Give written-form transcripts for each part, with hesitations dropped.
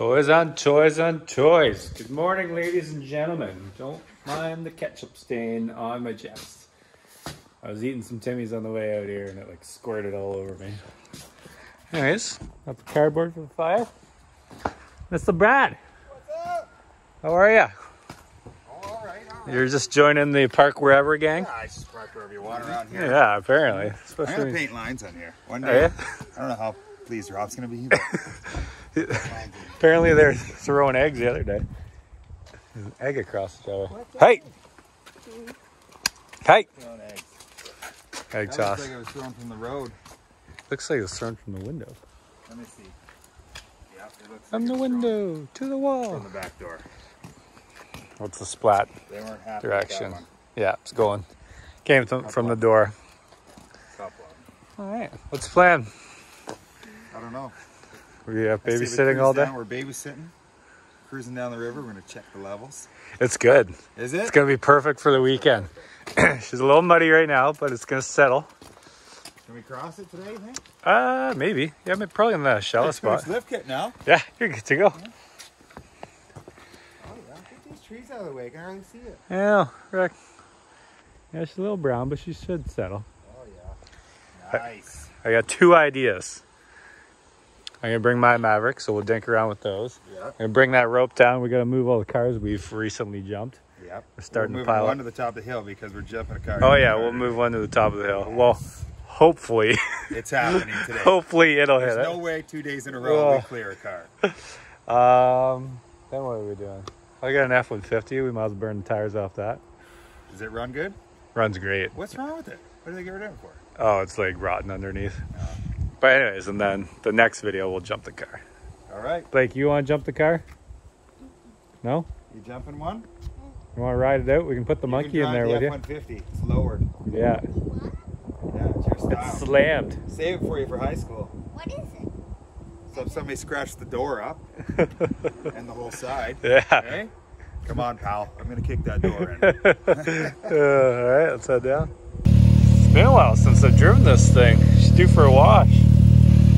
Toys on toys on toys. Good morning, ladies and gentlemen. Don't mind the ketchup stain on my chest. I was eating some Timmy's on the way out here and it like squirted all over me. Anyways, up the cardboard for the fire. Mr. Brad. What's up? How are you? All right. You're just joining the Park Wherever gang? Yeah, I just park wherever you want around here. Yeah, apparently. I'm going to paint lines on here. One day. I don't know how pleased Rob's going to be. But... Apparently they're throwing eggs the other day. There's an egg across the door. Hey! Hey! Egg toss. Looks like it was thrown from the road. Looks like it was thrown from the window. Let me see. Yeah, it looks from like the window thrown. To the wall. From the back door. What's the splat they weren't happy direction? With that one. Yeah, it's going. Came from the door. Top one. All right. What's the plan? I don't know. We have babysitting all day. We're babysitting, cruising down the river. We're gonna check the levels. It's good. Is it? It's gonna be perfect for the weekend. She's a little muddy right now, but it's gonna settle. Can we cross it today, you think? Maybe. Yeah, I'm probably in the shallow spot. Lift kit now. Yeah, you're good to go. Yeah. Oh yeah, get these trees out of the way. I can hardly see it. Yeah, Rick. Yeah, she's a little brown, but she should settle. Oh yeah. Nice. I got two ideas. I'm going to bring my Maverick, so we'll dink around with those. Yep. I'm going to bring that rope down. We got to move all the cars we've recently jumped. Yep. We're starting to pile one to the top of the hill because we're jumping a car. Oh, yeah. We'll move one to the top of the hill. Yes. Well, hopefully. It's happening today. Hopefully it'll hit it. There's no way 2 days in a row we clear a car. Then what are we doing? I got an F150. We might as well burn the tires off that. Does it run good? Runs great. What's wrong with it? What do they get rid of it for? Oh, it's like rotten underneath. No. But anyways, and then the next video, we'll jump the car. All right. Blake, you want to jump the car? No? You jumping one? You want to ride it out? We can put the monkey in there with you. F-150. It's lowered. Yeah. Yeah, it's your style. It's slammed. Save it for you for high school. What is it? So if somebody scratched the door up and the whole side. Yeah. Okay? Come on, pal. I'm going to kick that door in. All right, let's head down. It's been a while since I've driven this thing. She's due for a wash.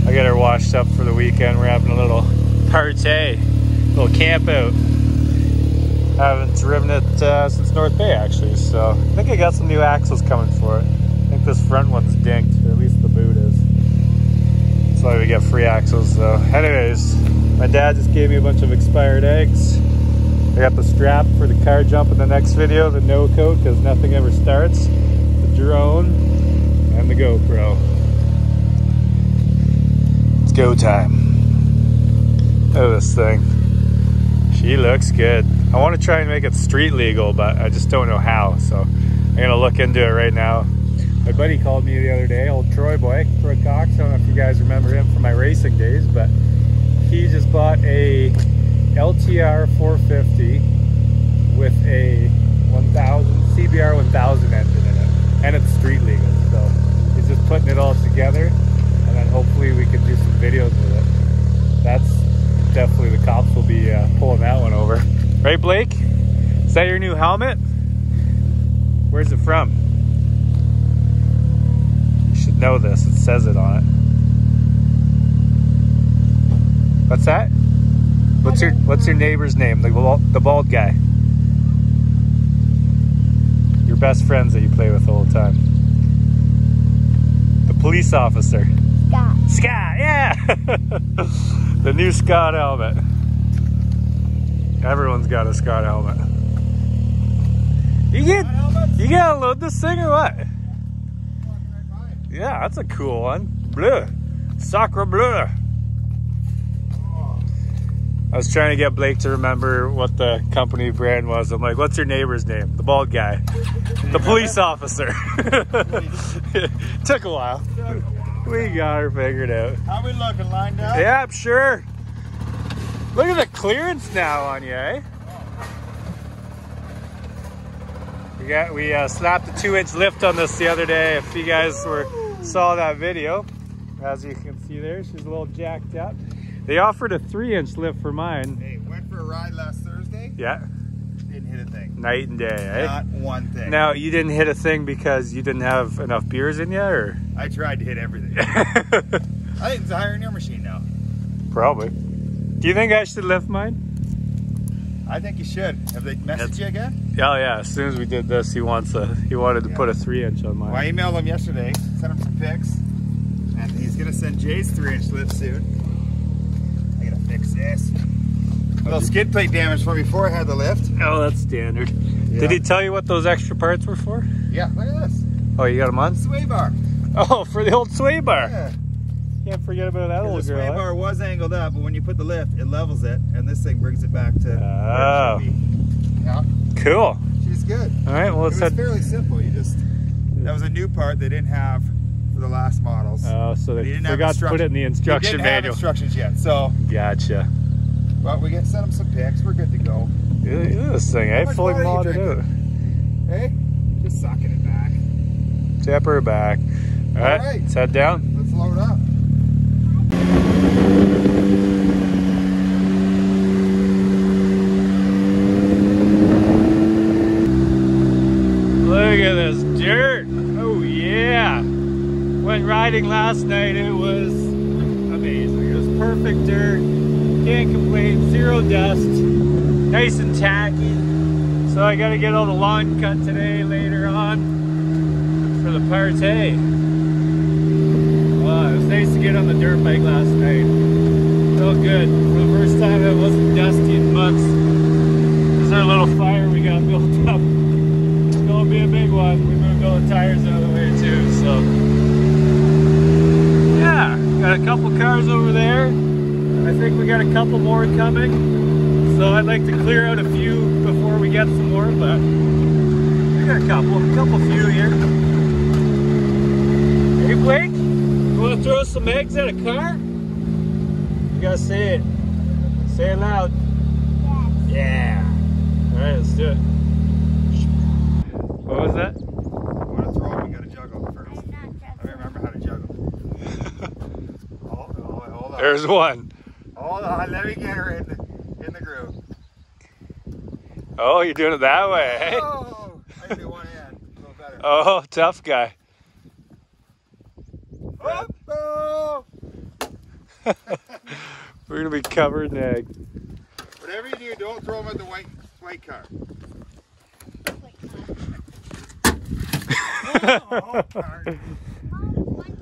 I got her washed up for the weekend. We're having a little party, a little camp out. Haven't driven it since North Bay actually, so I think I got some new axles coming for it. I think this front one's dinked, or at least the boot is. That's why we get free axles though. Anyways, my dad just gave me a bunch of expired eggs. I got the strap for the car jump in the next video, the NOCO, because nothing ever starts, the drone, and the GoPro. Go time. Oh, this thing. She looks good. I want to try and make it street legal, but I just don't know how. So I'm going to look into it right now. My buddy called me the other day, old Troy boy, Troy Cox. I don't know if you guys remember him from my racing days, but he just bought a LTR 450 with a 1000 CBR 1000 engine in it. And it's street legal. So he's just putting it all together. And then hopefully we can do some videos with it. That's definitely, the cops will be pulling that one over. Right, Blake? Is that your new helmet? Where's it from? You should know this. It says it on it. What's that? What's your neighbor's name? The bald guy. Your best friends that you play with all the time. The police officer. Scott, yeah! The new Scott helmet. Everyone's got a Scott helmet. You gotta load this thing or what? Yeah, that's a cool one. Blue. Sacre bleu. I was trying to get Blake to remember what the company brand was. I'm like, what's your neighbor's name? The bald guy. The police officer. Took a while. We got her figured out. How we looking, lined up? Yeah, I'm sure. Look at the clearance now on you, eh? We slapped a 2-inch lift on this the other day. If you guys saw that video, as you can see there, she's a little jacked up. They offered a 3-inch lift for mine. Hey, went for a ride last Thursday. Yeah. Didn't hit a thing. Night and day, eh? Not one thing. Now, you didn't hit a thing because you didn't have enough beers in you, or? I tried to hit everything. I think it's a higher in your machine now. Probably. Do you think I should lift mine? I think you should. Have they messaged you again? Oh yeah, as soon as we did this, he wanted to put a 3-inch on mine. Well, I emailed him yesterday, sent him some pics, and he's gonna send Jay's 3-inch lift soon. I gotta fix this. A little skid plate damage from before I had the lift. Oh, that's standard. Yeah. Did he tell you what those extra parts were for? Yeah, look at this. Oh, you got them on? Sway bar. Oh, for the old sway bar. Yeah. Can't forget about that little girl. The sway bar was angled up, but when you put the lift, it levels it, and this thing brings it back to where it should be. Yeah. Cool. She's good. All right, well, it was fairly simple. You just, that was a new part they didn't have for the last models. Oh, so they forgot to put it in the instruction manual. They didn't have instructions yet, so. Gotcha. But we can send them some pics. We're good to go. Look at this thing. I fully modded it. Hey, just sucking it back. Tap her back. All right, let's head down. Let's load up. Look at this dirt. Oh yeah. Went riding last night. It was amazing. It was perfect dirt. Can't complain, zero dust, nice and tacky. So I gotta get all the lawn cut today, later on, for the party. Wow, it was nice to get on the dirt bike last night. Felt good. For the first time it wasn't dusty in months. This is our little fire we got built up. It's gonna be a big one. We moved all the tires out of the way too, so. Yeah, got a couple cars over there. I think we got a couple more coming, so I'd like to clear out a few before we get some more, but we got a couple few here. Hey Blake, you want to throw some eggs at a car? You gotta say it. Say it loud. Yeah. Yeah. Alright, let's do it. What was that? I want to throw them, we gotta juggle first. I don't remember how to juggle. Hold on. There's one. Hold on, let me get her in the groove. Oh, you're doing it that way, eh? Oh, I can do one hand, a little better. Oh, tough guy. Oh. We're going to be covered in egg. Whatever you do, don't throw them at the white car.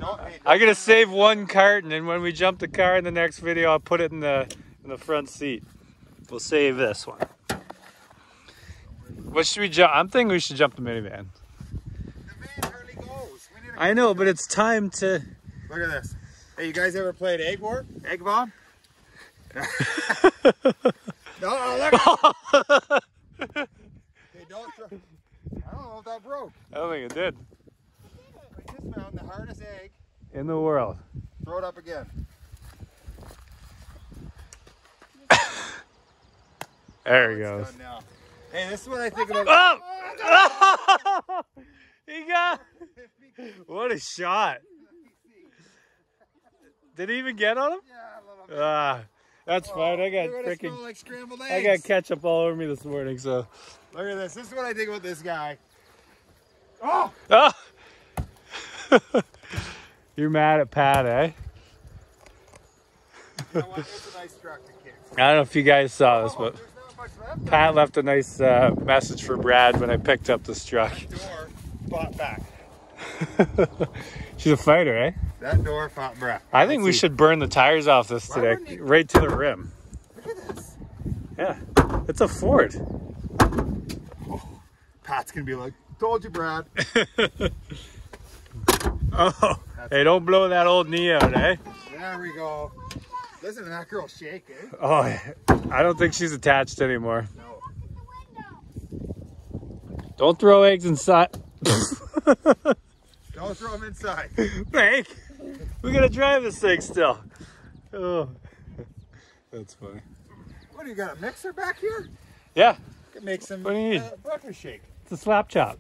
Oh, I gotta save one carton, and when we jump the car in the next video, I'll put it in the front seat. We'll save this one. What should we jump? I'm thinking we should jump the minivan. The van hardly goes. I know, but it's time to. Look at this. Hey, you guys ever played egg war? Egg bomb? No, look. Hey, don't throw. I don't know if that broke. I don't think it did. We found the hardest egg in the world. Throw it up again. There it goes. Now. Hey, this is what I think about. Oh! Oh, no! He got. What a shot! Did he even get on him? Yeah, a little bit. Ah, that's fine. I got freaking. Like scrambled eggs. I got ketchup all over me this morning. So. Look at this. This is what I think about this guy. Oh! Oh! You're mad at Pat, eh? You know what? It's a nice truck to kick. I don't know if you guys saw this, but Pat left a nice message for Brad when I picked up this truck. That door fought back. She's a fighter, eh? That door fought back. I think we should burn the tires off this today, right to the rim. Look at this. Yeah, it's a Ford. Oh, Pat's gonna be like, "Told you, Brad." Oh, hey, don't blow that old knee out, eh? There we go. Listen to that girl shake, eh? Oh, I don't think she's attached anymore. No. Don't throw eggs inside. Don't throw them inside. Blake, we're going to drive this thing still. Oh, that's funny. What, do you got a mixer back here? Yeah. Could make some breakfast shake. It's a slap chop.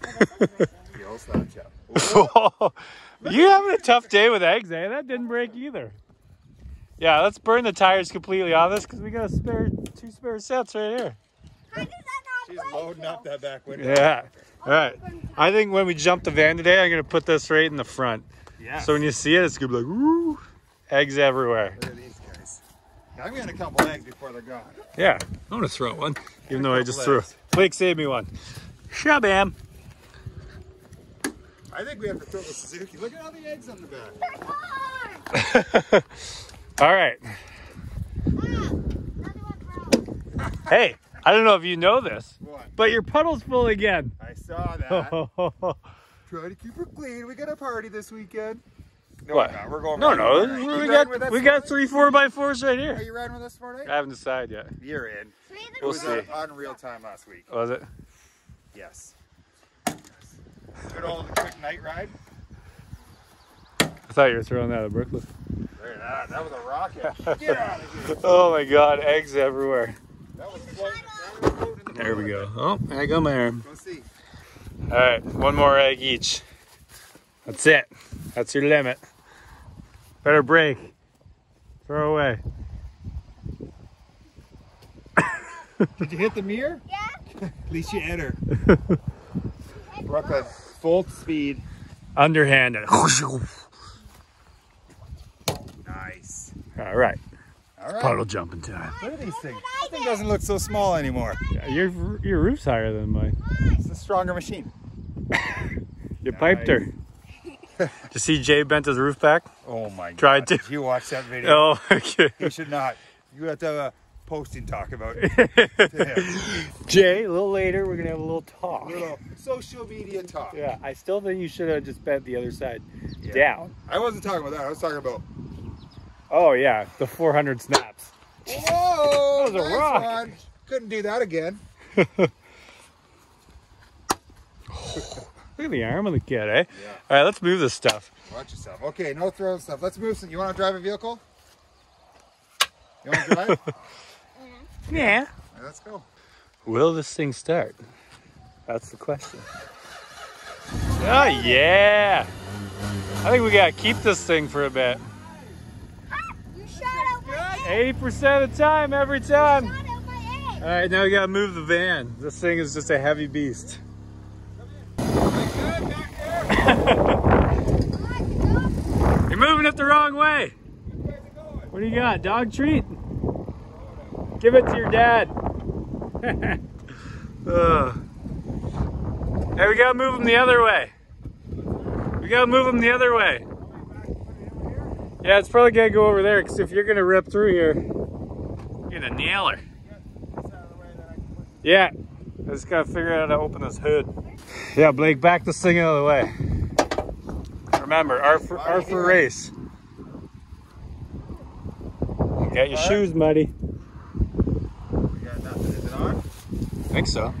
The old slap chop. You're having a tough day with eggs, eh? That didn't break either. Yeah, let's burn the tires completely off this because we got a two spare sets right here. How does that not break? She's loading up that back window. Yeah. All right. I think when we jump the van today, I'm going to put this right in the front. Yeah. So when you see it, it's going to be like, woo, eggs everywhere. Look at these guys. I'm getting a couple eggs before they're gone. Yeah, I'm gonna throw one, even though I just threw it. Blake saved me one. Shabam. I think we have to throw the Suzuki. Look at all the eggs on the back. All right. Hey, I don't know if you know this, what? But your puddle's full again. I saw that. Try to keep her clean. We got a party this weekend. No, what? We're going. No, no. We got 3 4x4s right here. Are you riding with us tomorrow night? I haven't decided yet. You're in. We'll see. On real time last week. Was it? Yes. Good old quick night ride. I thought you were throwing that at Brooklyn. That was a rocket. Get out of here. Oh my God! Eggs everywhere. That was floating. There we go. Oh, I got my arm. Go see. All right, one more egg each. That's it. That's your limit. Better break. Throw away. Did you hit the mirror? Yeah. At least you hit her. Brooklyn, full speed. Underhand. Nice. All right. All right. Puddle jumping time. Look at these things. This thing doesn't look so small anymore. Yeah, your roof's higher than mine. It's a stronger machine. You piped her. Did you see Jay bent his roof back? Oh my God. Tried to. Did you watch that video? Oh, okay. You should not. You have to have a posting talk about it. Jay, a little later, we're going to have a little talk. A little social media talk. Yeah, I still think you should have just bent the other side down. I wasn't talking about that. I was talking about... Oh, yeah, the 400 snaps. Whoa! That was nice, a rock. One. Couldn't do that again. Look at the arm of the kid, eh? Yeah. All right, let's move this stuff. Watch yourself. Okay, no throwing stuff. Let's move some. You want to drive a vehicle? You want to drive? Yeah. All right, let's go. Will this thing start? That's the question. Oh, yeah. I think we got to keep this thing for a bit. You shot out my egg. 80% of the time, every time. You shot out my egg. All right, now we got to move the van. This thing is just a heavy beast. You're moving it the wrong way. What do you got? Dog treat? Give it to your dad. Hey, we gotta move him the other way. We gotta move him the other way. Yeah, it's probably gonna go over there because if you're gonna rip through here, you're gonna nail her. Yeah, I just gotta figure out how to open this hood. Yeah, Blake, back this thing out of the way. Remember, R for race. Got your shoes muddy. We got nothing. Is it on? I think so.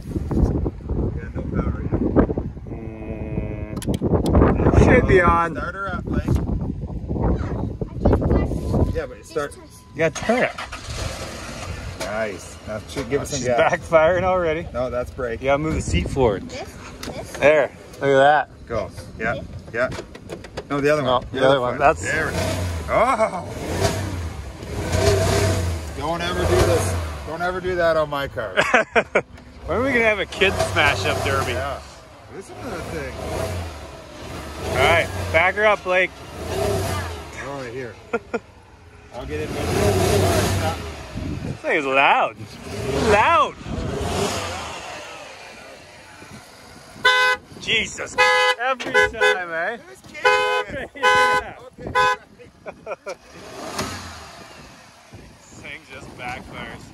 We got no power yet. Should be on. Start her up, Blake. Yeah, but you got to turn it. Nice. Now should give us some gas. Backfiring already. No, that's brake. You gotta move the seat forward. This? There. Look at that. Go. Yeah. Yeah. No, the other one. The other one. That's. There it is. Oh. Don't ever do this. Don't ever do that on my car. When are we gonna have a kid smash up derby? Yeah. Listen to that thing. All right, back her up, Blake. All right, here. I'll get in. This thing is loud. Loud. Jesus. Every time, eh? Yeah. This thing just backfires.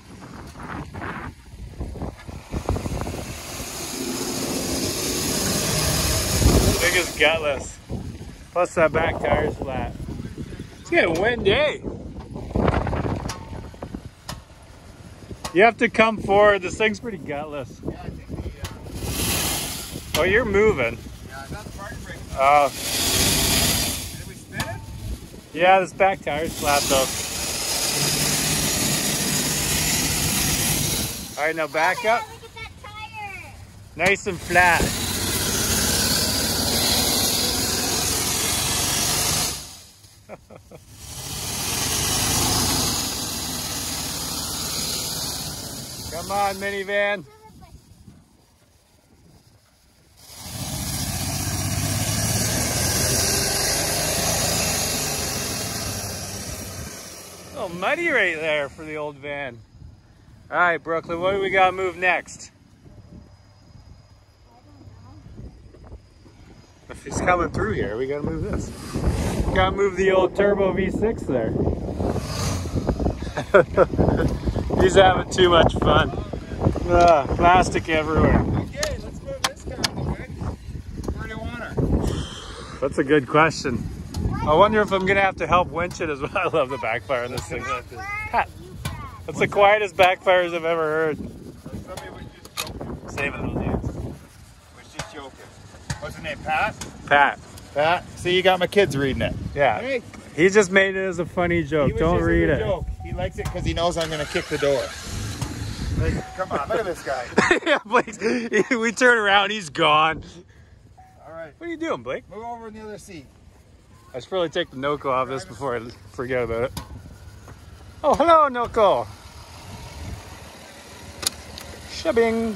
This thing is gutless. Plus that back tire's flat. It's getting windy. You have to come forward. This thing's pretty gutless. Yeah, I think the, oh, you're moving. Yeah, I got the parking brake. Oh. Did we spin it? Yeah, this back tire's slapped up. All right, now back up. Look at that tire. Nice and flat. Come on, minivan. A little muddy right there for the old van. All right, Brooklyn, what do we got to move next? If he's coming through here, we got to move this. Got to move the old turbo V6 there. He's having too much fun. Plastic everywhere. Okay, let's move this car, okay? Where do you want her? That's a good question. I wonder if I'm going to have to help winch it as well. I love the backfire on this thing. That's the quietest backfires I've ever heard. Somebody was just joking. Saving those hands. Was just joking. What's his name, Pat? Pat. Pat? See, you got my kids reading it. Yeah. Hey. He just made it as a funny joke. Don't read it. Joke. He likes it because he knows I'm going to kick the door. Like, come on, look at this guy. Yeah, Blake, we turn around, he's gone. All right. What are you doing, Blake? Move over in the other seat. I should probably take the NOCO off this before I forget about it. Oh, hello, NOCO. Shabing.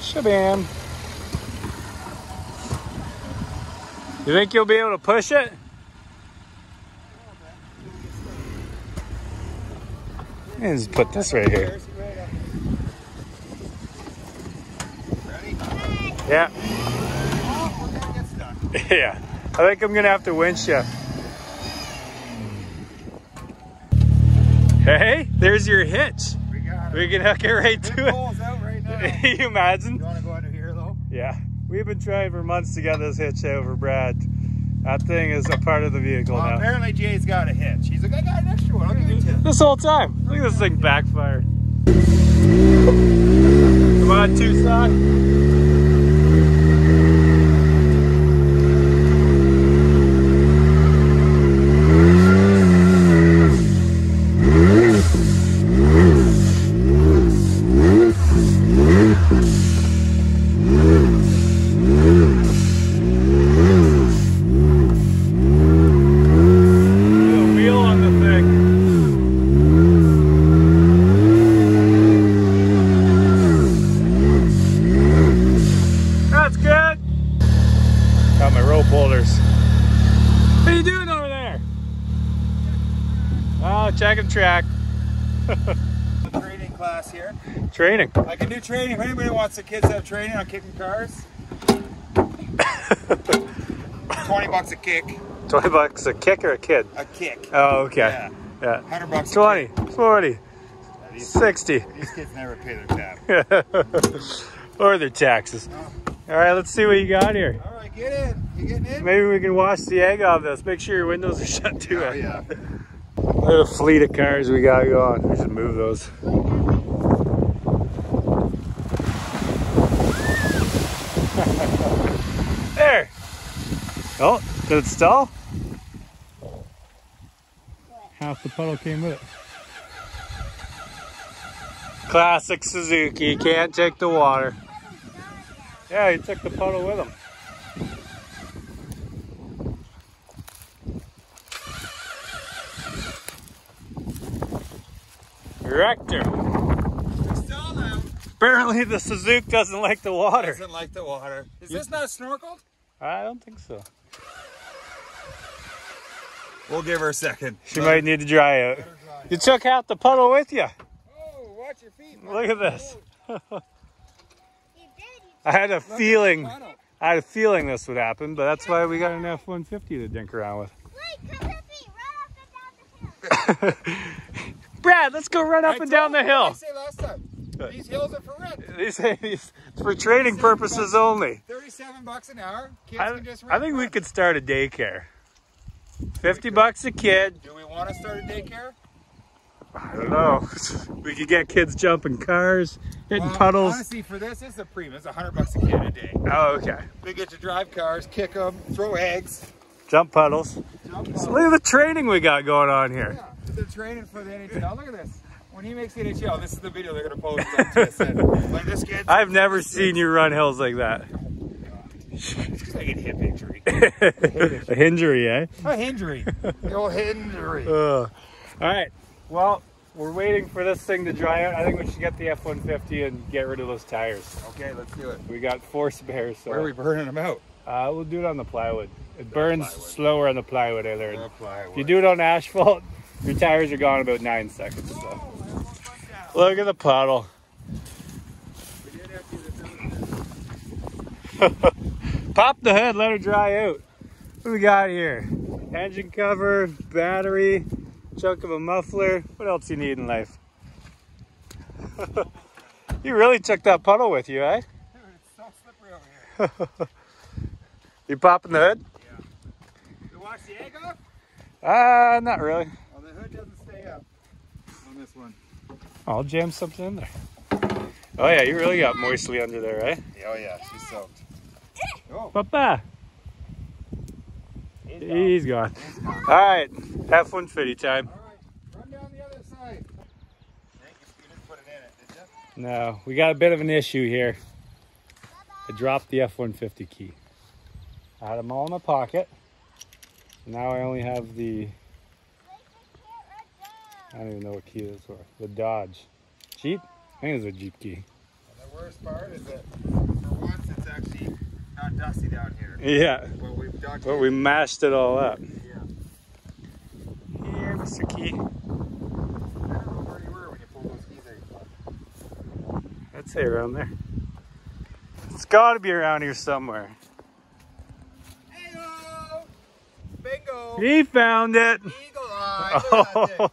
Shabam. You think you'll be able to push it? Let's just put this right here. Ready? Yeah. Oh, we're gonna get stuck. Yeah. I think I'm gonna have to winch you. Hey, there's your hitch. We got it. We can hook it right to it. Pulls out right now. You imagine? You wanna go under here though? Yeah. We've been trying for months to get this hitch over, Brad. That thing is a part of the vehicle now. Apparently Jay's got a hitch. He's like, I got an extra one, I'll give you two. This whole time. Look at this thing backfire. Come on, Tucson. Track. Training class here. Training. I can do training. If anybody wants the kids to have training on kicking cars, $20 a kick. $20 a kick or a kid? A kick. Oh, okay. Yeah. $100 $20, a kick. 40, yeah, 60. These kids never pay their tab. Or their taxes. Oh. All right, let's see what you got here. All right, get in. You getting in? Maybe we can wash the egg off this. Make sure your windows are shut too. Oh, yeah. Look at the fleet of cars we got going. We should move those. There! Oh, did it stall? Half the puddle came with it. Classic Suzuki. You can't take the water. Yeah, he took the puddle with him. Director. Apparently the Suzuki doesn't like the water. Doesn't like the water. Is this not snorkeled? I don't think so. We'll give her a second. She might need to dry out. You took out the puddle with you. Oh, watch your feet. Look at this. I had a feeling this would happen, but that's why we got an F-150 to dink around with. Wait, come with me. Run up and down the hill. Brad, let's go run up and down the hill. I said last time, these hills are for rent. It's for training purposes only. $37 an hour. Kids can just rent. I think we could start a daycare. $50 a kid. Do we want to start a daycare? I don't know. We could get kids jumping cars, hitting puddles. Honestly, for this, it's a premium. It's $100 a kid a day. Oh, okay. We get to drive cars, kick them, throw eggs, jump puddles. So look at the training we got going on here. Yeah. They're training for the NHL. Look at this. When he makes the NHL, this is the video they're going to post on TSN. Like this kid. I've never seen you run hills like that. Oh, it's because I get hip injury. A hingery, eh? A hingery. The old hingery. All right. Well, we're waiting for this thing to dry out. I think we should get the F-150 and get rid of those tires. Okay, let's do it. We got 4 spares. So. Where are we burning them out? We'll do it on the plywood. It burns slower on the plywood, I learned. If you do it on asphalt, Your tires are gone about 9 seconds. So. Look at the puddle. Pop the hood, let her dry out. What do we got here? Engine cover, battery, chunk of a muffler. What else you need in life? You really took that puddle with you, eh? Dude, it's so slippery over here. You popping the hood? Yeah. You wash the egg off? Not really. Well, the hood doesn't stay up on this one. I'll jam something in there. Oh yeah, you really got moistly under there, right? Eh? Oh yeah, she's soaked. Oh. Papa! He's gone. Alright, F-150 time. Alright, run down the other side. I think you didn't put it in it, did you? No, we got a bit of an issue here. I dropped the F-150 key. I had them all in my pocket. Now I only have the... I don't even know what key those were. The Dodge. Jeep? I think it was a Jeep key. Well, the worst part is that for once it's actually not dusty down here. Yeah. Well, we've documented. Well, we mashed it all up. Yeah. Here, Mr. Key. I don't know where you were when you pulled those keys out. I'd say around there. It's got to be around here somewhere. Bingo. He found it. Eagle eye. Oh.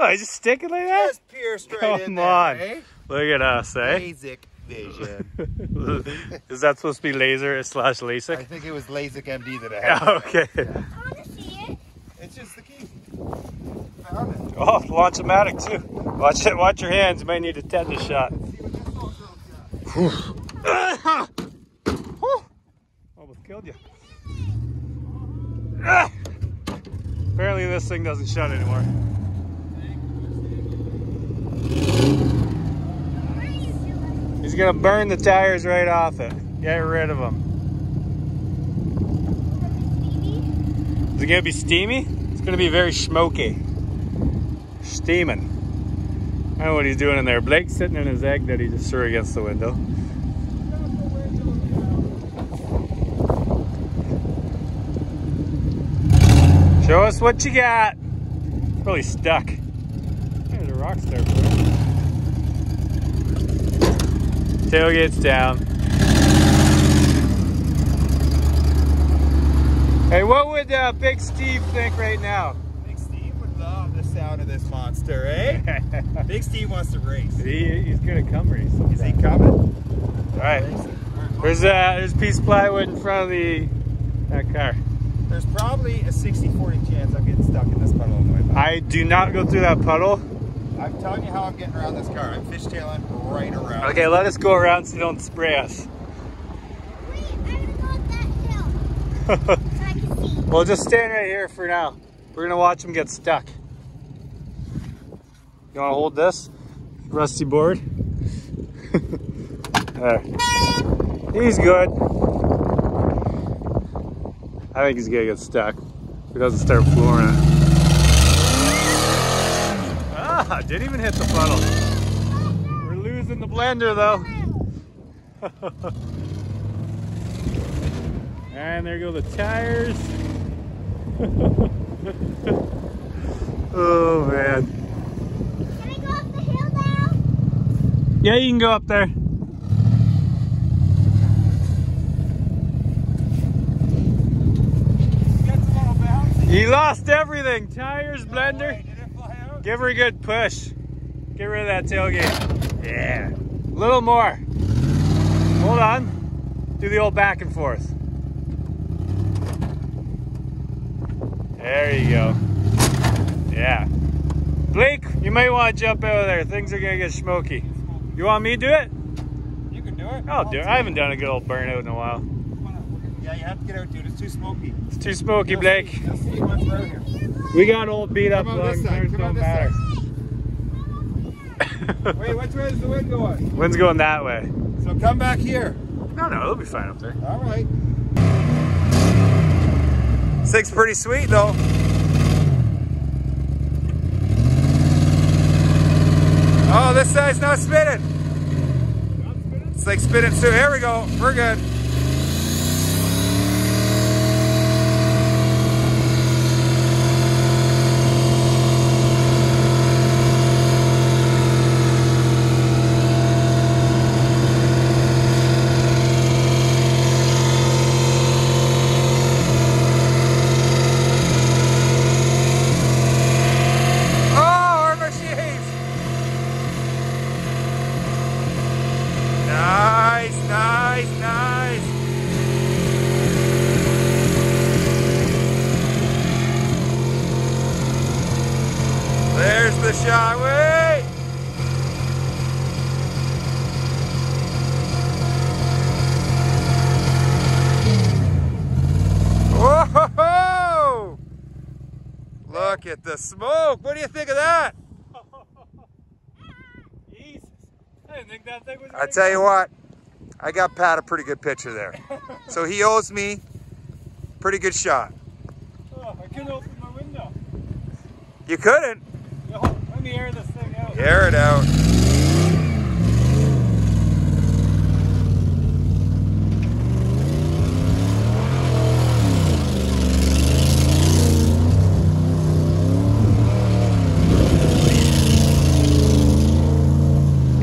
Oh, he's just sticking like that? Just pierced straight in there, eh? Look at us, eh? LASIK vision. Is that supposed to be laser slash LASIK? I think it was LASIK MD that I had. Okay. Yeah. I want to see it. It's just the key. Found it. Oh, launch-o-matic too. Watch it. Watch your hands. You might need a tetanus shot. Let's see what this shot. Almost killed you. Ah! Apparently this thing doesn't shut anymore. He's gonna burn the tires right off it. Get rid of them. Is it gonna be steamy? It's gonna be very smoky. Steaming. I don't know what he's doing in there. Blake's sitting in his egg that he just threw against the window. Show us what you got. Really stuck. There's a rock star, bro. Tailgate's down. Hey, what would Big Steve think right now? Big Steve would love the sound of this monster, eh? Big Steve wants to race. He's gonna come race sometime. Is he coming? All right. There's a piece of plywood in front of that car. There's probably a 60-40 chance I'm getting stuck in this puddle on the way back. I do not go through that puddle. I'm telling you how I'm getting around this car. I'm fishtailing right around. Okay, let us go around so you don't spray us. Wait, I'm gonna go up that hill. So I can see. Well, just stand right here for now. We're gonna watch them get stuck. You wanna hold this? Rusty board. There. He's good. I think he's gonna get stuck if he doesn't start flooring it. Ah, didn't even hit the funnel. We're losing the blender though. And there go the tires. Oh man. Can I go up the hill now? Yeah, you can go up there. He lost everything. Tires, blender. Give her a good push. Get rid of that tailgate. Yeah. A little more. Hold on. Do the old back and forth. There you go. Yeah. Blake, you might want to jump out of there. Things are going to get smoky. You want me to do it? You can do it. I'll do it. I haven't done a good old burnout in a while. Yeah, you have to get out, dude. It's too smoky. It's too smoky, Blake. See what's right here. We got old beat up lungs. Don't matter. Wait, which way is the wind going? Wind's going that way. So come back here. No, it'll be fine up there. All right. Six pretty sweet though. Oh, this side's not spinning. Not spinning? It's like spinning through. Here we go. We're good. Tesla, shall we? Whoa! Look at the smoke. What do you think of that? Jesus. I didn't think that thing was big. I tell you what, I got Pat a pretty good picture there. So he owes me a pretty good shot. Oh, I couldn't open my window. You couldn't? No, let me air this thing out. Air it out.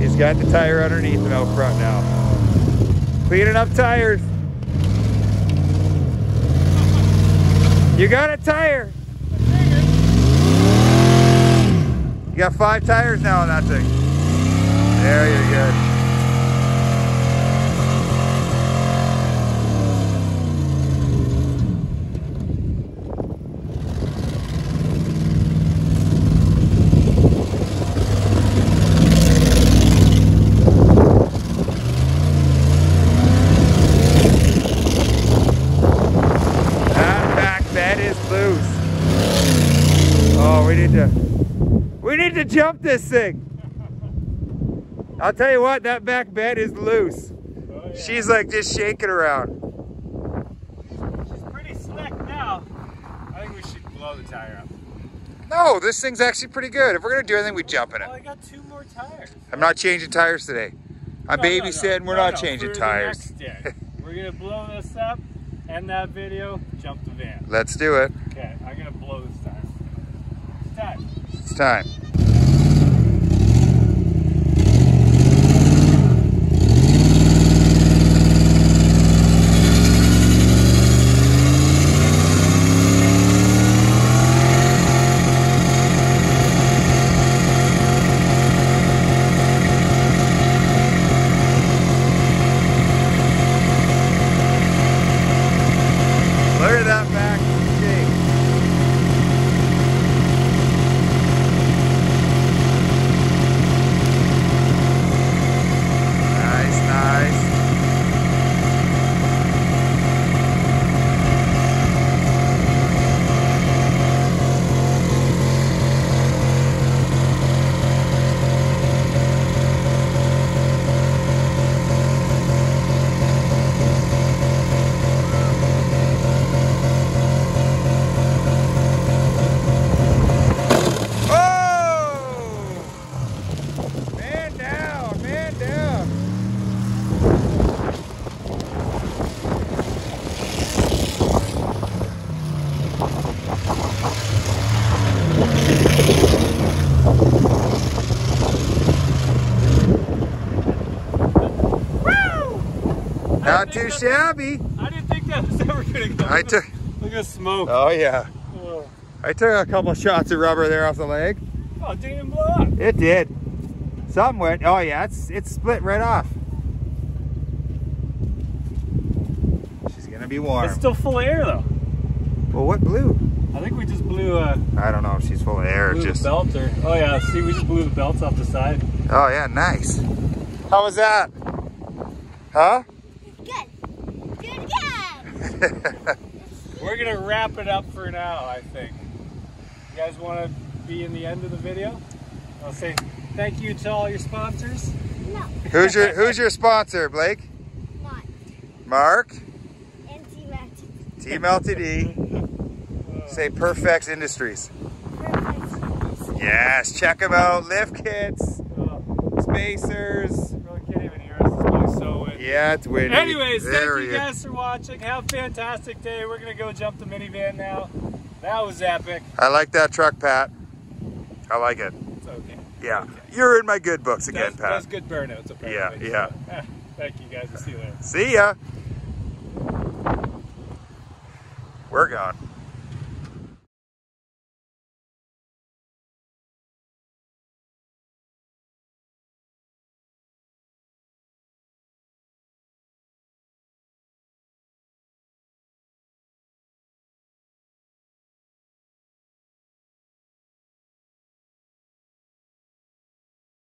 He's got the tire underneath him out front now. Cleaning up tires. You got a tire. You got 5 tires now on that thing. There, you're good. That back bed is loose. Oh, we need to jump this thing. I'll tell you what, that back bed is loose. Oh, yeah. She's like just shaking around. She's pretty slick now. I think we should blow the tire up. No, this thing's actually pretty good. If we're going to do anything, we jump in it. Well, I got 2 more tires. I'm not changing tires today. I'm babysitting. No. We're not changing tires. We're going to blow this up, end that video, jump the van. Let's do it. Okay, I'm going to blow this tire. It's time. It's time. Not too shabby. I didn't think that was ever gonna go. Look at the smoke. Oh yeah. Whoa. I took a couple of shots of rubber there off the leg. Oh, it didn't even blow up. It did. Something went. Oh yeah, it's split right off. She's gonna be warm. It's still full of air though. Well, what blew? I think we just blew a. I don't know if she's full of air. Just the belt or. Oh yeah, see, we just blew the belts off the side. Oh yeah, nice. How was that? Huh? We're gonna wrap it up for now, I think. You guys want to be in the end of the video? I'll say thank you to all your sponsors. No. Who's your sponsor, Blake? Mark. And Team LTD. Team LTD. Say Perfex Industries. Perfect. Yes, check them out. Lift kits, spacers. Yeah, it's windy. Anyways, thank you guys for watching. Have a fantastic day. We're going to go jump the minivan now. That was epic. I like that truck, Pat. I like it. It's okay. Yeah. Okay. You're in my good books again, Pat. That was good burnouts, apparently. Yeah, yeah. Thank you guys. We'll see you later. See ya. We're gone.